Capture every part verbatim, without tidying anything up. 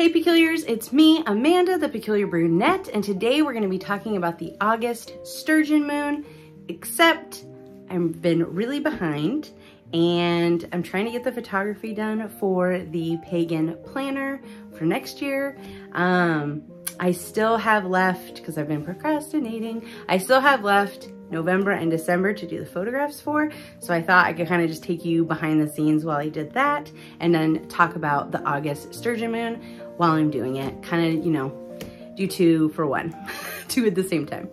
Hey Peculiars, it's me, Amanda, the Peculiar Brunette, and today we're going to be talking about the August Sturgeon Moon, except I've been really behind and I'm trying to get the photography done for the Pagan Planner for next year. Um, I still have left, because I've been procrastinating, I still have left November and December to do the photographs for, so I thought I could kind of just take you behind the scenes while I did that and then talk about the August Sturgeon Moon while I'm doing it. Kind of, you know, do two for one, two at the same time.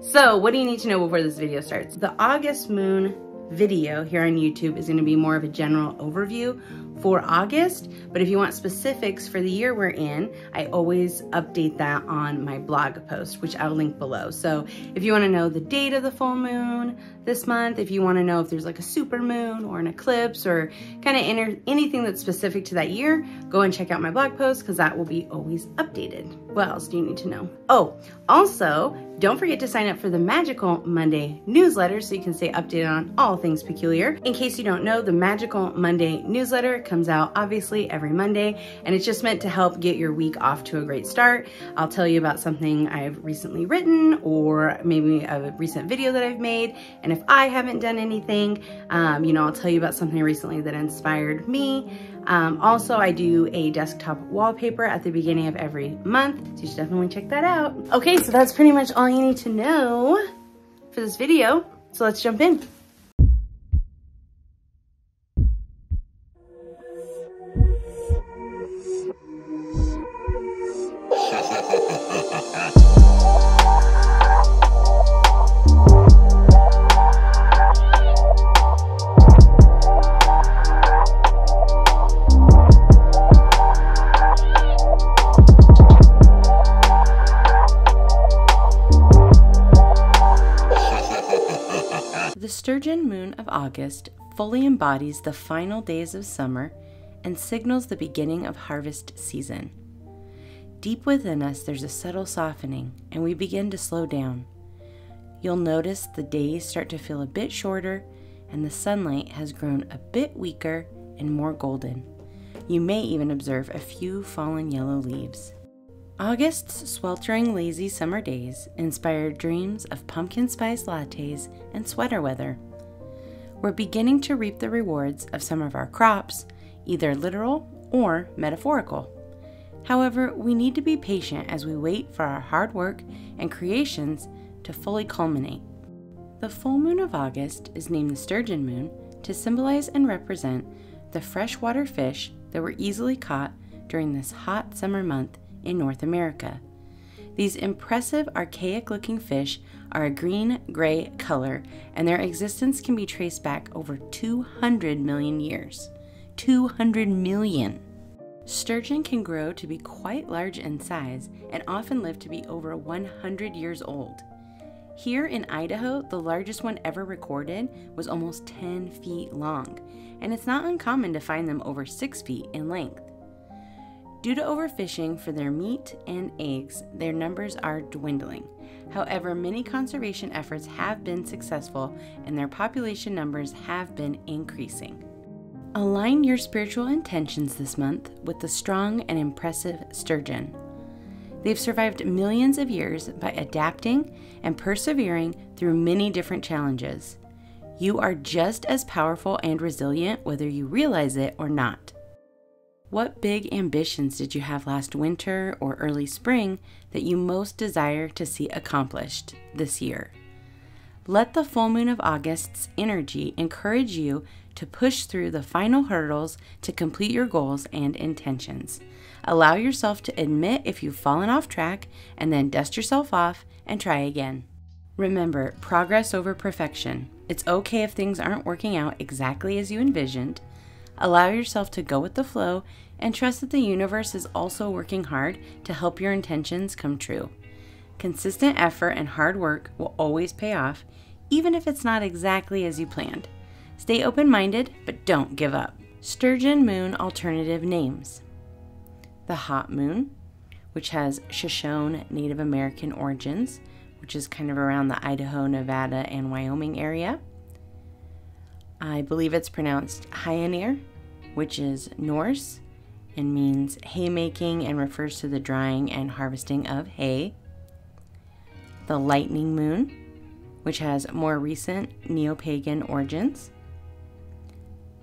So what do you need to know before this video starts? The August Moon video here on YouTube is going to be more of a general overview for August, but if you want specifics for the year we're in, I always update that on my blog post, which I'll link below. So if you want to know the date of the full moon this month, if you want to know if there's like a super moon or an eclipse or kind of anything that's specific to that year, go and check out my blog post because that will be always updated. What else do you need to know? Oh, also, don't forget to sign up for the Magical Monday newsletter so you can stay updated on all things peculiar. In case you don't know, the Magical Monday newsletter comes out obviously every Monday, and it's just meant to help get your week off to a great start. I'll tell you about something I've recently written or maybe a recent video that I've made, and if I haven't done anything, um, you know, I'll tell you about something recently that inspired me. Um, also, I do a desktop wallpaper at the beginning of every month, so you should definitely check that out. Okay, so that's pretty much all you need to know for this video, so let's jump in. The Sturgeon Moon of August fully embodies the final days of summer and signals the beginning of harvest season. Deep within us, there's a subtle softening, and we begin to slow down. You'll notice the days start to feel a bit shorter, and the sunlight has grown a bit weaker and more golden. You may even observe a few fallen yellow leaves. August's sweltering, lazy summer days inspire dreams of pumpkin spice lattes and sweater weather. We're beginning to reap the rewards of some of our crops, either literal or metaphorical. However, we need to be patient as we wait for our hard work and creations to fully culminate. The full moon of August is named the Sturgeon Moon to symbolize and represent the freshwater fish that were easily caught during this hot summer month in North America. These impressive, archaic-looking fish are a green-gray color, and their existence can be traced back over two hundred million years. two hundred million! Sturgeon can grow to be quite large in size and often live to be over one hundred years old. Here in Idaho, the largest one ever recorded was almost ten feet long, and it's not uncommon to find them over six feet in length. Due to overfishing for their meat and eggs, their numbers are dwindling. However, many conservation efforts have been successful and their population numbers have been increasing. Align your spiritual intentions this month with the strong and impressive sturgeon. They've survived millions of years by adapting and persevering through many different challenges. You are just as powerful and resilient whether you realize it or not. What big ambitions did you have last winter or early spring that you most desire to see accomplished this year? Let the full moon of August's energy encourage you to push through the final hurdles to complete your goals and intentions. Allow yourself to admit if you've fallen off track and then dust yourself off and try again. Remember, progress over perfection. It's okay if things aren't working out exactly as you envisioned. Allow yourself to go with the flow and trust that the universe is also working hard to help your intentions come true. Consistent effort and hard work will always pay off, even if it's not exactly as you planned. Stay open-minded, but don't give up. Sturgeon Moon alternative names. The Hot Moon, which has Shoshone Native American origins, which is kind of around the Idaho, Nevada, and Wyoming area. I believe it's pronounced hyenir, which is Norse, and means haymaking and refers to the drying and harvesting of hay. The lightning moon, which has more recent neo-pagan origins.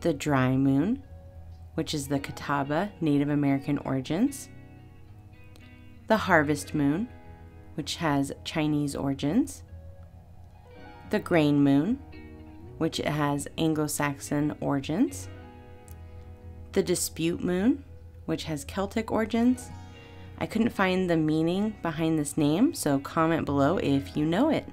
The dry moon, which is the Catawba Native American origins. The harvest moon, which has Chinese origins. The grain moon, which has Anglo-Saxon origins. The dispute moon, which has Celtic origins. I couldn't find the meaning behind this name, so comment below if you know it.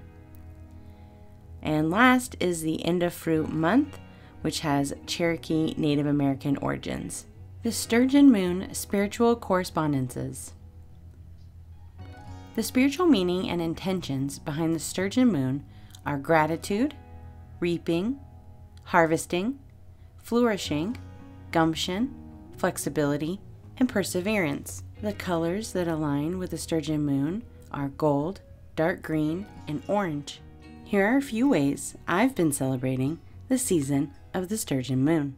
And last is the end of fruit month, which has Cherokee Native American origins. The Sturgeon Moon Spiritual Correspondences. The spiritual meaning and intentions behind the Sturgeon Moon are gratitude, reaping, harvesting, flourishing, gumption, flexibility, and perseverance. The colors that align with the Sturgeon Moon are gold, dark green, and orange. Here are a few ways I've been celebrating the season of the Sturgeon Moon.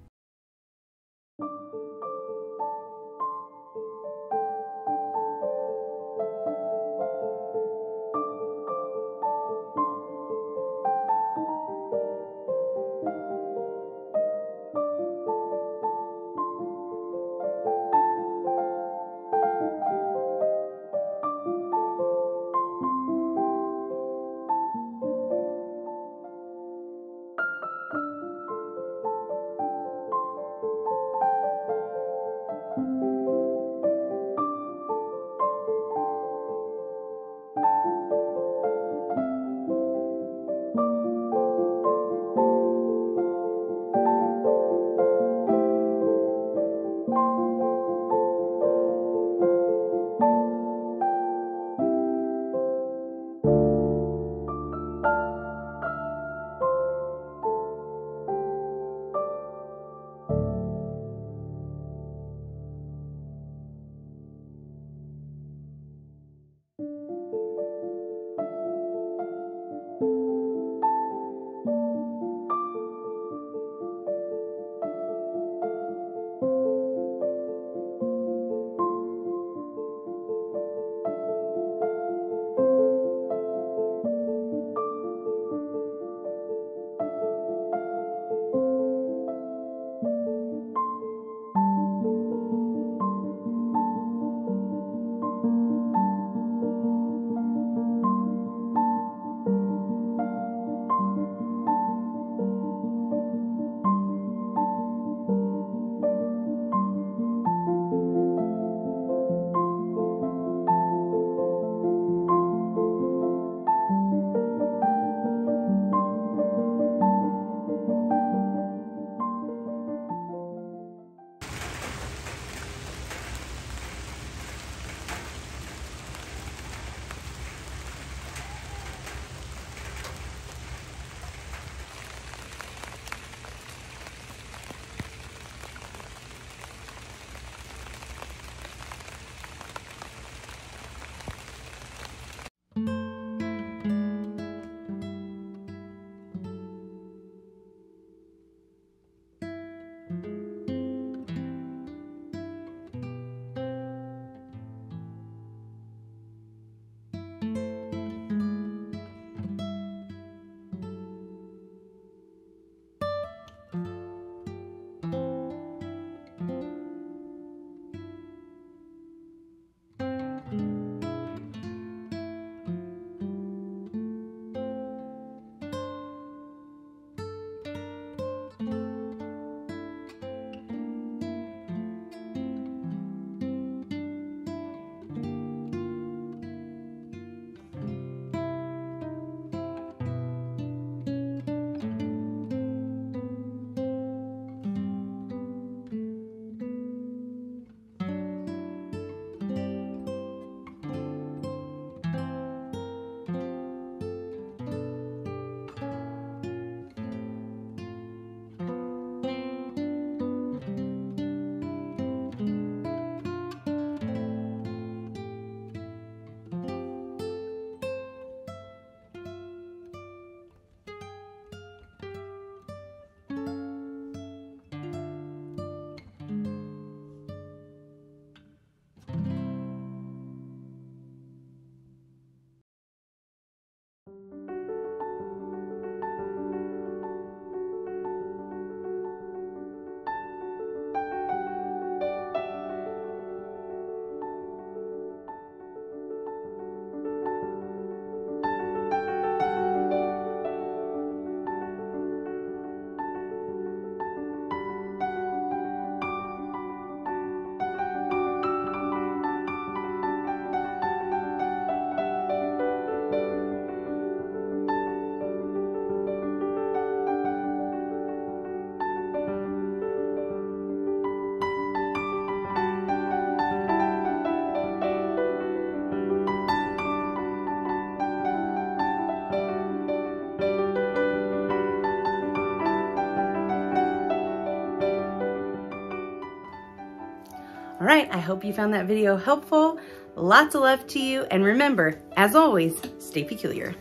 right, I hope you found that video helpful. Lots of love to you, and remember, as always, stay peculiar.